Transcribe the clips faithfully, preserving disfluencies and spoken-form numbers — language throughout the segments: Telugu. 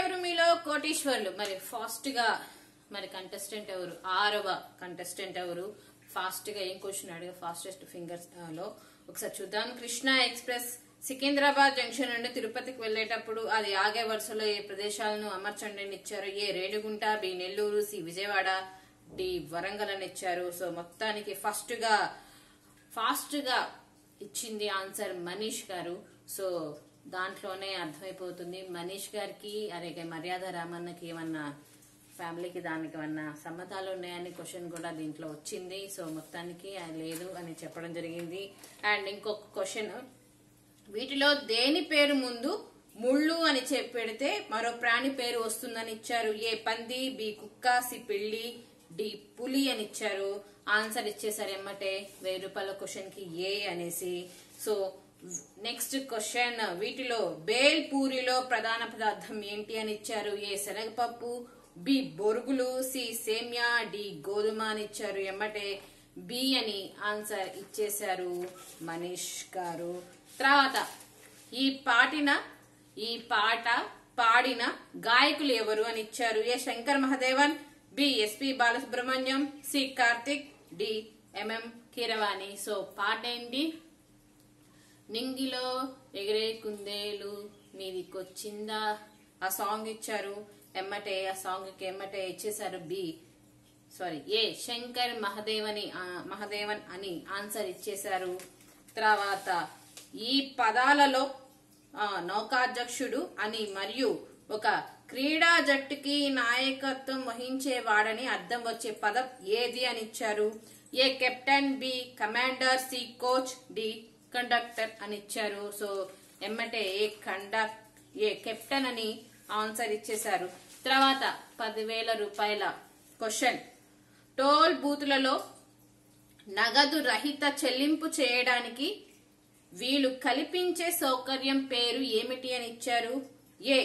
ఎవరు మీలో కోటీశ్వర్లు మరి ఫాస్ట్ గా మరి కంటెస్టెంట్ ఎవరు ఆరవ కంటెస్టెంట్ ఎవరు ఫాస్ట్ గా ఏం క్వశ్చన్ అడిగా ఫాస్టెస్ట్ ఫింగర్స్ లో ఒకసారి చూద్దాం కృష్ణా ఎక్స్‌ప్రెస్ సికింద్రాబాద్ జంక్షన్ నుండి తిరుపతికి వెళ్ళేటప్పుడు అది ఆగే వరుసలో ఏ ప్రదేశాలను అమర్చండి అని ఇచ్చారు A Renigunta B Nellore C Vijayawada D Warangal అని ఇచ్చారు సో మొత్తానికి ఫాస్ట్ గా ఫాస్ట్ గా ఇచ్చింది ఆన్సర్ మనీష్ గారు సో దాంట్లోనే అర్థమైపోతుంది మనీష్ గారికి అలాగే మర్యాద రామన్నకి ఏమన్నా ఫ్యామిలీకి దానికి ఏమన్నా సంబంధాలు ఉన్నాయని క్వశ్చన్ కూడా దీంట్లో వచ్చింది సో మొత్తానికి లేదు అని చెప్పడం జరిగింది అండ్ ఇంకొక క్వశ్చన్ వీటిలో దేని పేరు ముందు ముళ్ళు అని చెప్పెడితే మరో ప్రాణి పేరు వస్తుందని ఇచ్చారు ఏ పంది బి కుక్క సి పిల్లి డి పులి అని ఇచ్చారు ఆన్సర్ ఇచ్చేసారు ఎమ్మటే వెయ్యి రూపాయల క్వశ్చన్ కి ఏ అనేసి సో నెక్స్ట్ క్వశ్చన్ వీటిలో బేల్ పూరిలో ప్రధాన పదార్థం ఏంటి అని ఇచ్చారు ఏ శనగపప్పు బి బొరుగులు సి సేమియా డి గోధుమ అని ఇచ్చారు ఎమ్మటే బి అని ఆన్సర్ ఇచ్చేశారు మనీష్ గారు తర్వాత ఈ పాటిన ఈ పాట పాడిన గాయకులు ఎవరు అని ఇచ్చారు A Shankar Mahadevan B SP Balasubrahmanyam C Karthik D MM Keeravani so పాట ఏంటి నింగిలో ఎగిరే కుందేలు మీదికొచ్చిందా ఆ సాంగ్ ఇచ్చారు ఎమ్మటే ఆ సాంగ్ కి ఎమ్మటే ఇచ్చేసారు బి సారీ ఏ శంకర్ మహాదేవని మహాదేవన్ అని ఆన్సర్ ఇచ్చేశారు తర్వాత ఈ పదాలలో నౌకాధ్యక్షుడు అని మరియు ఒక క్రీడా జట్టుకి నాయకత్వం వహించేవాడని అర్థం వచ్చే పదం ఏది అని ఇచ్చారు A captain B commander C coach D conductor అని ఇచ్చారు సో ఎమ్మటే ఏ కండక్ట్ ఏ కెప్టెన్ అని ఆన్సర్ ఇచ్చేశారు తర్వాత పదివేల రూపాయల క్వశ్చన్ టోల్ బూతులలో నగదు రహిత చెల్లింపు చేయడానికి వీళ్ళు కల్పించే సౌకర్యం పేరు ఏమిటి అని ఇచ్చారు A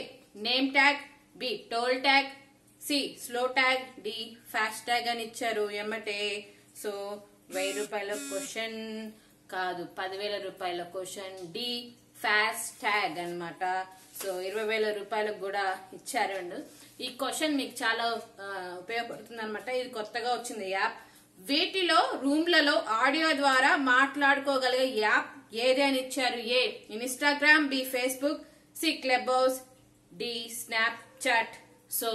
name tag B toll tag C slow tag D fast tag అని ఇచ్చారు ఏమంటే సో వెయ్యి రూపాయల క్వశ్చన్ కాదు పదివేల రూపాయల క్వశ్చన్ డి ఫాస్ట్ ట్యాగ్ అన్నమాట సో ఇరవై వేల రూపాయలకు కూడా ఇచ్చారండి ఈ క్వశ్చన్ మీకు చాలా ఉపయోగపడుతుంది అనమాట ఇది కొత్తగా వచ్చింది యాప్ వీటిలో రూమ్లలో ఆడియో ద్వారా మాట్లాడుకోగలిగే యాప్ ఏది అని ఇచ్చారు A Instagram B Facebook C Clubhouse D Snapchat so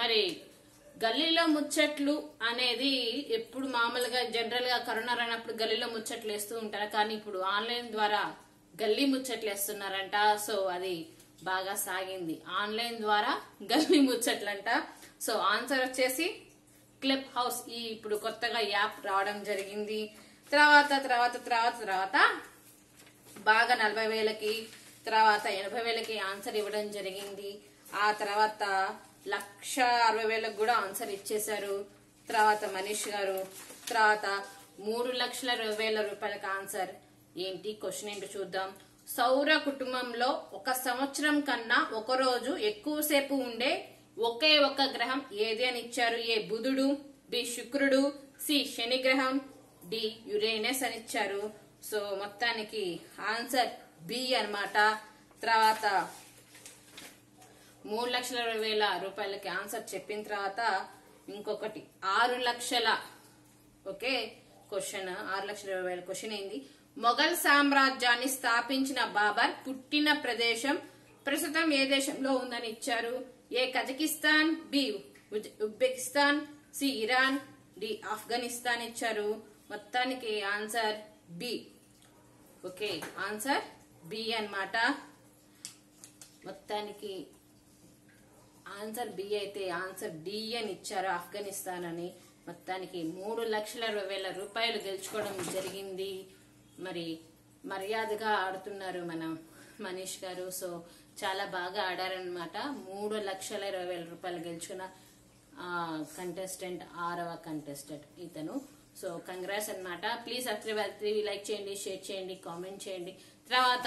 మరి గల్లీలో ముచ్చట్లు అనేది ఎప్పుడు మామూలుగా జనరల్ గా కరోనా రానప్పుడు గల్లీలో ముచ్చట్లు వేస్తూ ఉంటారు కానీ ఇప్పుడు ఆన్లైన్ ద్వారా గల్లీ ముచ్చట్లు వేస్తున్నారంట సో అది బాగా సాగింది ఆన్లైన్ ద్వారా గల్లీ ముచ్చట్లంట సో ఆన్సర్ వచ్చేసి క్లబ్ హౌస్ ఈ ఇప్పుడు కొత్తగా యాప్ రావడం జరిగింది తర్వాత తర్వాత తర్వాత తర్వాత బాగా నలభై వేలకి తర్వాత ఎనభై వేలకి ఆన్సర్ ఇవ్వడం జరిగింది ఆ తర్వాత లక్ష అరవై వేలకు కూడా ఆన్సర్ ఇచ్చేశారు తర్వాత మనీష్ గారు తర్వాత మూడు లక్షల ఇరవై వేల రూపాయలకు ఆన్సర్ ఏంటి క్వశ్చన్ ఏంటి చూద్దాం సౌర కుటుంబంలో ఒక సంవత్సరం కన్నా ఒక రోజు ఎక్కువసేపు ఉండే ఒకే ఒక గ్రహం ఏది అని ఇచ్చారు ఏ బుధుడు బి శుక్రుడు సి శని గ్రహం డి యురేనస్ అని ఇచ్చారు సో మొత్తానికి ఆన్సర్ బి అన్నమాట తర్వాత మూడు లక్షల ఇరవై వేల రూపాయలకి ఆన్సర్ చెప్పిన తర్వాత ఇంకొకటి ఆరు లక్షల ఓకే క్వశ్చన్ ఆరు లక్షల ఇరవై వేల క్వశ్చన్ ఏంది మొఘల్ సామ్రాజ్యాన్ని స్థాపించిన బాబర్ పుట్టిన ప్రదేశం ప్రస్తుతం ఏ దేశంలో ఉందని ఇచ్చారు A Kazakhstan B Uzbekistan C Iran D Afghanistan ఇచ్చారు మొత్తానికి answer B okay answer B అన్నమాట మొత్తానికి ఆన్సర్ బి అయితే ఆన్సర్ డి అని ఇచ్చారు ఆఫ్ఘనిస్తాన్ అని మొత్తానికి మూడు లక్షల ఇరవై వేల రూపాయలు గెలుచుకోవడం జరిగింది మరి మర్యాదగా ఆడుతున్నారు మన మనీష్ గారు సో చాలా బాగా ఆడారనమాట మూడు లక్షల ఇరవై వేల రూపాయలు గెలుచుకున్న కంటెస్టెంట్ ఆరవ కంటెస్టెంట్ ఇతను సో కంగ్రాట్స్ అనమాట ప్లీజ్ సబ్స్క్రైబ్ లైక్ చేయండి షేర్ చేయండి కామెంట్ చేయండి తర్వాత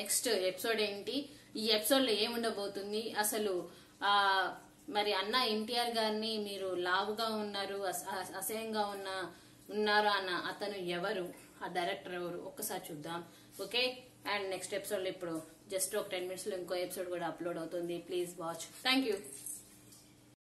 నెక్స్ట్ ఎపిసోడ్ ఏంటి ఈ ఎపిసోడ్ లో ఏముండబోతుంది అసలు ఆ మరి అన్న ఎన్టీఆర్ గారిని మీరు లావుగా ఉన్నారు అసహ్యంగా ఉన్న ఉన్నారు అన్న అతను ఎవరు ఆ డైరెక్టర్ ఎవరు ఒక్కసారి చూద్దాం okay And next episode, just ten minutes, inko episode upload. Please watch. Thank you.